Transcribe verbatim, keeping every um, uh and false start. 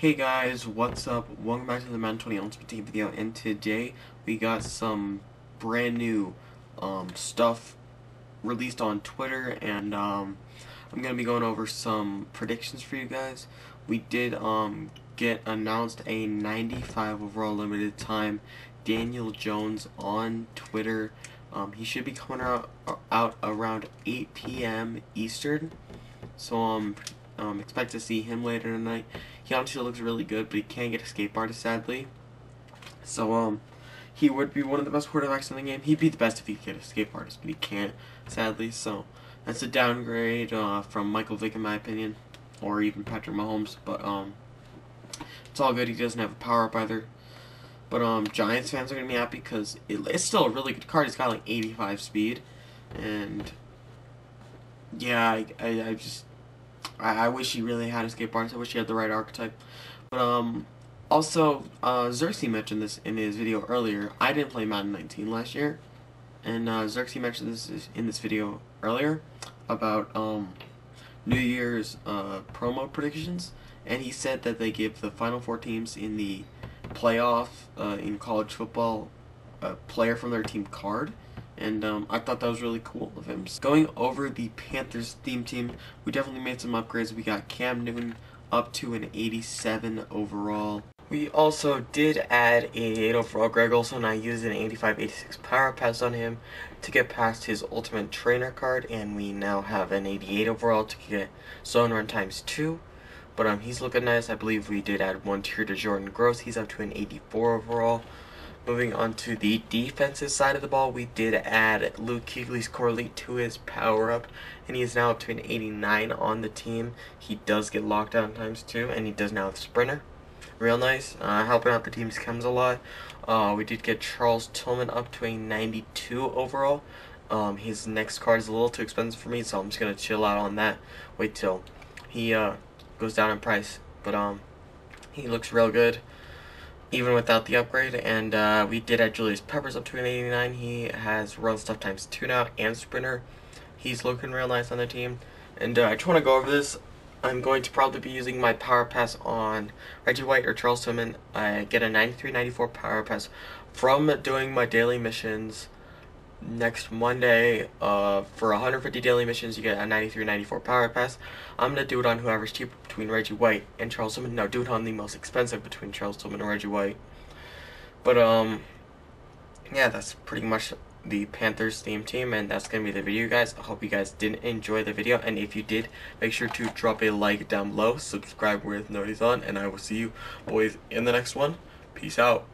Hey guys, what's up? Welcome back to the Madden twenty Ultimate Team video, and today we got some brand new um, stuff released on Twitter, and um, I'm going to be going over some predictions for you guys. We did um, get announced a ninety-five overall limited time Daniel Jones on Twitter. Um, he should be coming out, out around eight P M Eastern, so um. Um, expect to see him later tonight. He honestly looks really good, but he can't get a escape artist, sadly. So, um, he would be one of the best quarterbacks in the game. He'd be the best if he could get a escape artist, but he can't, sadly. So, that's a downgrade uh, from Michael Vick, in my opinion, or even Patrick Mahomes. But, um, it's all good. He doesn't have a power-up either. But, um, Giants fans are going to be happy because it, it's still a really good card. He's got, like, eighty-five speed. And, yeah, I, I, I just... I, I wish he really had escape artist. I wish he had the right archetype. But um, also, uh, Zirksee mentioned this in his video earlier. I didn't play Madden nineteen last year, and uh, Zirksee mentioned this in this video earlier about um, New Year's uh, promo predictions. And he said that they give the final four teams in the playoff uh, in college football a player from their team card. And um, I thought that was really cool of him. So going over the Panthers theme team, we definitely made some upgrades. We got Cam Newton up to an eighty-seven overall. We also did add eighty-eight overall Greg Olson. I used an eighty-five eighty-six power pass on him to get past his ultimate trainer card, and we now have an eighty-eight overall to get zone run times two. But um, he's looking nice. I believe we did add one tier to Jordan Gross. He's up to an eighty-four overall. Moving on to the defensive side of the ball, we did add Luke Keeley's Corley to his power-up, and he is now up to an eighty-nine on the team. He does get lockdown times two, and he does now have Sprinter. Real nice, uh, helping out the team's chems a lot. Uh, we did get Charles Tillman up to a ninety-two overall. Um, his next card is a little too expensive for me, so I'm just going to chill out on that. Wait till he uh, goes down in price, but um, he looks real good even without the upgrade. And uh, we did add Julius Peppers up to an eighty-nine. He has run stuff times two now and Sprinter. He's looking real nice on the team. And uh, I just want to go over this. I'm going to probably be using my power pass on Reggie White or Charles Tillman. I get a ninety-three ninety-four power pass from doing my daily missions next Monday. Uh, for one hundred fifty daily missions, you get a ninety-three ninety-four power pass. I'm going to do it on whoever's cheaper between Reggie White and Charles Tillman. No, do it on the most expensive between Charles Tillman and Reggie White. But, um, yeah, that's pretty much the Panthers theme team, and that's going to be the video, guys. I hope you guys did enjoy the video, and if you did, make sure to drop a like down below, subscribe with notice on, and I will see you boys in the next one. Peace out.